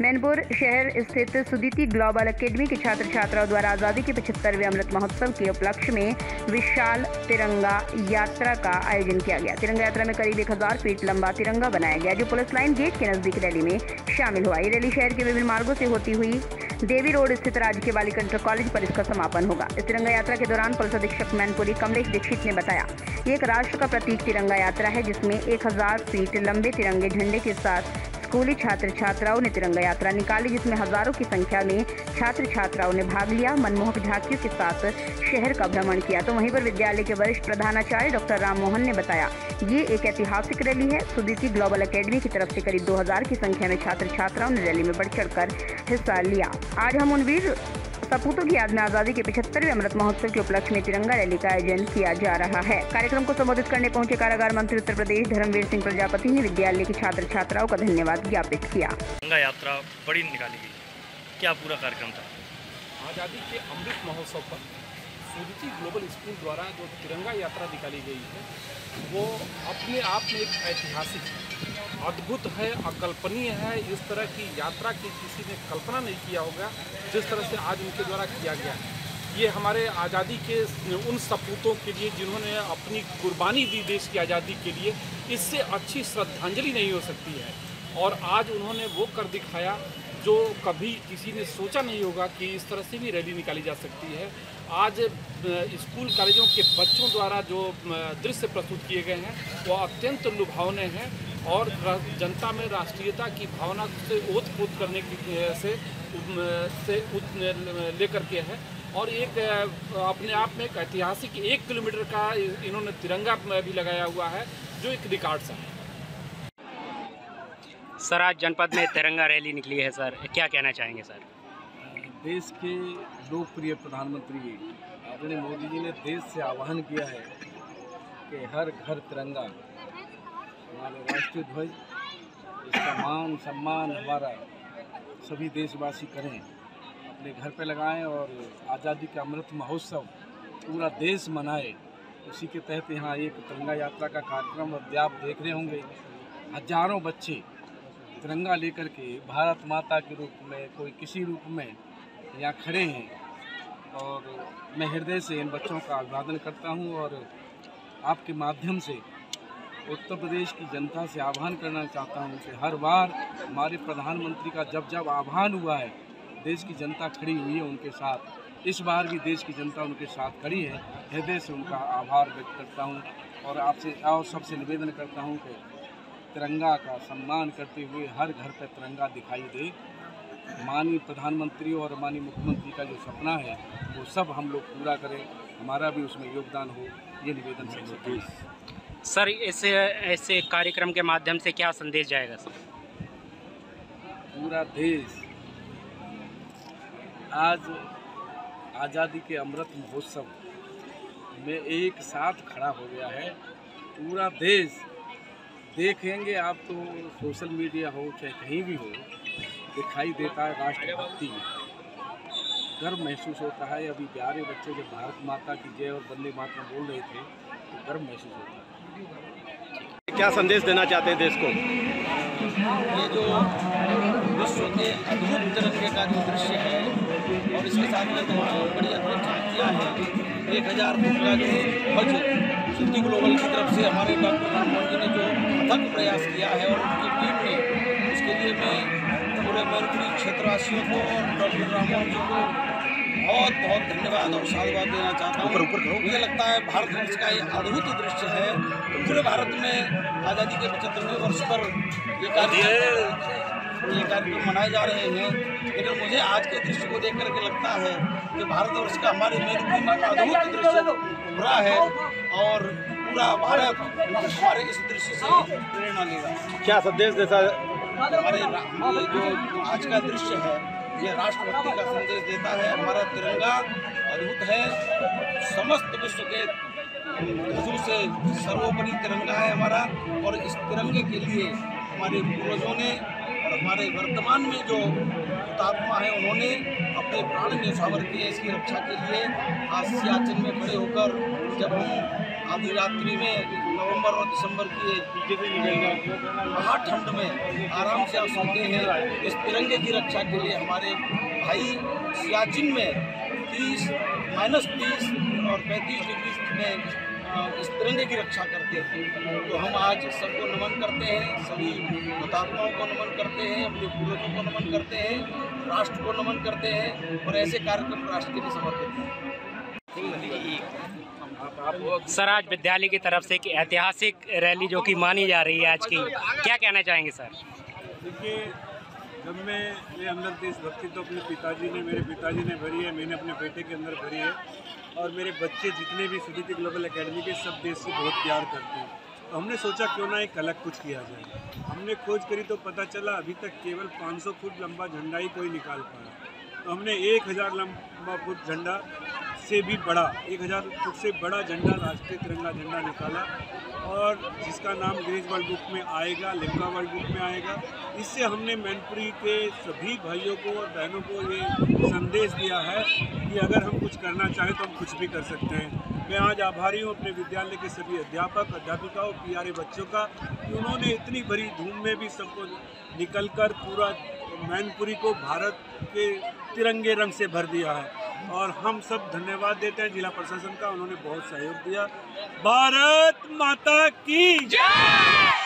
मैनपुर शहर स्थित Suditi global academy के छात्र छात्राओं द्वारा आज़ादी के 75वें अमृत महोत्सव के उपलक्ष्य में विशाल तिरंगा यात्रा का आयोजन किया गया। तिरंगा यात्रा में करीब 1000 फीट लंबा तिरंगा बनाया गया, जो पुलिस लाइन गेट के नजदीक रैली में शामिल हुआ। ये रैली शहर के विभिन्न मार्गों से होती हुई देवी रोड स्थित राजकीय बालिका इंटर कॉलेज पर इसका समापन होगा। इस तिरंगा यात्रा के दौरान पुलिस अधीक्षक मैनपुरी कमलेश दीक्षित ने बताया, ये एक राष्ट्र का प्रतीक तिरंगा यात्रा है, जिसमें 1000 फीट लंबे तिरंगे झंडे के साथ स्कूली छात्र छात्राओं ने तिरंगा यात्रा निकाली, जिसमें हजारों की संख्या में छात्र छात्राओं ने भाग लिया। मनमोहक झांकियों के साथ शहर का भ्रमण किया। तो वहीं पर विद्यालय के वरिष्ठ प्रधानाचार्य डॉक्टर राममोहन ने बताया, ये एक ऐतिहासिक रैली है। सुदिति ग्लोबल अकेडमी की तरफ से करीब 2000 की संख्या में छात्र छात्राओं ने रैली में बढ़ चढ़ कर हिस्सा लिया। आज हम उन वीर सपूतों की याद में आजादी के 75वें अमृत महोत्सव के उपलक्ष्य में तिरंगा रैली का आयोजन किया जा रहा है। कार्यक्रम को संबोधित करने पहुंचे कारागार मंत्री उत्तर प्रदेश धर्मवीर सिंह प्रजापति ने विद्यालय के छात्र छात्राओं का धन्यवाद ज्ञापित किया। तिरंगा यात्रा बड़ी निकाली गई, क्या पूरा कार्यक्रम था। आजादी के अमृत महोत्सव पर सुदिति ग्लोबल स्कूल द्वारा जो तिरंगा यात्रा निकाली गई है, वो अपने आप में एक ऐतिहासिक अद्भुत है, अकल्पनीय है। इस तरह की यात्रा की किसी ने कल्पना नहीं किया होगा, जिस तरह से आज उनके द्वारा किया गया। ये हमारे आज़ादी के उन सपूतों के लिए जिन्होंने अपनी कुर्बानी दी देश की आज़ादी के लिए, इससे अच्छी श्रद्धांजलि नहीं हो सकती है। और आज उन्होंने वो कर दिखाया जो कभी किसी ने सोचा नहीं होगा कि इस तरह से भी रैली निकाली जा सकती है। आज स्कूल कॉलेजों के बच्चों द्वारा जो दृश्य प्रस्तुत किए गए हैं वो अत्यंत लुभावने हैं और जनता में राष्ट्रीयता की भावना से ओतप्रोत करने की से लेकर के है। और एक अपने आप में एक ऐतिहासिक 1 किलोमीटर का इन्होंने तिरंगा भी लगाया हुआ है, जो एक रिकॉर्ड सा है। सर, आज जनपद में तिरंगा रैली निकली है, सर क्या कहना चाहेंगे। सर, देश के लोकप्रिय प्रधानमंत्री नरेंद्र मोदी जी ने देश से आह्वान किया है कि हर घर तिरंगा, हमारे राष्ट्रीय ध्वज, इसका मान सम्मान हमारा सभी देशवासी करें, अपने घर पे लगाएं और आज़ादी का अमृत महोत्सव पूरा देश मनाए। उसी के तहत यहाँ एक तिरंगा यात्रा का कार्यक्रम, और आप देख रहे होंगे हजारों बच्चे तिरंगा लेकर के भारत माता के रूप में, कोई किसी रूप में यहाँ खड़े हैं। और मैं हृदय से इन बच्चों का अभिवादन करता हूँ और आपके माध्यम से उत्तर प्रदेश की जनता से आह्वान करना चाहता हूं कि हर बार हमारे प्रधानमंत्री का जब जब आह्वान हुआ है, देश की जनता खड़ी हुई है उनके साथ। इस बार भी देश की जनता उनके साथ खड़ी है। हृदय से उनका आभार व्यक्त करता हूं और आपसे और सबसे निवेदन करता हूं कि तिरंगा का सम्मान करते हुए हर घर पर तिरंगा दिखाई दे। माननीय प्रधानमंत्री और माननीय मुख्यमंत्री का जो सपना है वो सब हम लोग पूरा करें, हमारा भी उसमें योगदान हो, ये निवेदन सबसे। सर, ऐसे कार्यक्रम के माध्यम से क्या संदेश जाएगा। सर, पूरा देश आज आज़ादी के अमृत महोत्सव में एक साथ खड़ा हो गया है। पूरा देश देखेंगे आप तो सोशल मीडिया हो चाहे कहीं भी हो, दिखाई देता है राष्ट्रभक्ति, गर्व महसूस होता है। अभी प्यारे बच्चे जब भारत माता की जय और वंदे मातरम बोल रहे थे तो गर्व महसूस होता है। क्या संदेश देना चाहते हैं देश को। ये जो विश्व के अद्भुत तिरंगे का जो दृश्य है और इसके साथ में जो बड़ी अद्भुत झांकियाँ हैं, 1000 फीट का जो ध्वज सिटी ग्लोबल की तरफ से हमारे डॉक्टर राममोहन जी ने जो अथक प्रयास किया है और उनकी टीम ने, उसके लिए मैं पूरे मैनपुरी क्षेत्रवासियों को और डॉक्टर राममोहन जी को बहुत बहुत धन्यवाद और साधुवाद देना चाहता हूँ। मुझे लगता है भारतवर्ष का ये अद्भुत दृश्य है। पूरे भारत में आज़ादी के 75वें वर्ष पर ये कार्यक्रम मनाए जा रहे हैं, लेकिन मुझे आज के दृश्य को देख करके लगता है कि भारतवर्ष का हमारे मैनपुरी में अद्भुत दृश्य पूरा है और पूरा भारत हमारे इस दृश्य से प्रेरणा लेगा। क्या संदेश देता है। हमारे जो आज का दृश्य है ये राष्ट्रभक्ति का संदेश देता है। हमारा तिरंगा अद्भुत है, समस्त विश्व के नजरों से सर्वोपरि तिरंगा है हमारा। और इस तिरंगे के लिए हमारे पूर्वजों ने और हमारे वर्तमान में जो हुतात्मा है उन्होंने अपने प्राण न्योछावर किए इसकी रक्षा के लिए। आज सियाचिन में खड़े होकर जब हम आधी रात्रि में नवंबर और दिसंबर की महाठंड में आराम से आप सोते हैं। इस तिरंगे की रक्षा के लिए हमारे भाई सियाचिन में 30 -30 और 35 डिग्री में इस तिरंगे की रक्षा करते हैं। तो हम आज सबको नमन करते हैं, सभी हुतात्माओं को नमन करते हैं, अपने पूर्वजों को नमन करते हैं, राष्ट्र को नमन करते हैं और ऐसे कार्यक्रम राष्ट्र के लिए समर्पित हैं। सर, आज विद्यालय की तरफ से एक ऐतिहासिक रैली जो कि मानी जा रही है आज की, क्या कहना चाहेंगे सर? देखिए, जब मैं ये अंदर देशभक्ति तो अपने पिताजी ने, मेरे पिताजी ने भरी है, मैंने अपने बेटे के अंदर भरी है और मेरे बच्चे जितने भी सुदिति ग्लोबल अकेडमी के सब देश से बहुत प्यार करते हैं। तो हमने सोचा क्यों ना एक अलग कुछ किया जाए। हमने खोज करी तो पता चला अभी तक केवल 500 फुट लंबा झंडा ही कोई निकाल पाया। तो हमने 1000 लंबा फुट झंडा से भी बड़ा, 1000 फुट से बड़ा झंडा, राष्ट्रीय तिरंगा झंडा निकाला और जिसका नाम ग्रीज वर्ल्ड बुक में आएगा, लिम्का वर्ल्ड बुक में आएगा। इससे हमने मैनपुरी के सभी भाइयों को और बहनों को ये संदेश दिया है कि अगर हम कुछ करना चाहें तो हम कुछ भी कर सकते हैं। मैं आज आभारी हूँ अपने विद्यालय के सभी अध्यापक, अध्यापिकाओं, प्यारे बच्चों का कि उन्होंने इतनी भरी धूम में भी सबको निकल कर पूरा मैनपुरी को भारत के तिरंगे रंग से भर दिया है। और हम सब धन्यवाद देते हैं जिला प्रशासन का, उन्होंने बहुत सहयोग दिया। भारत माता की जय।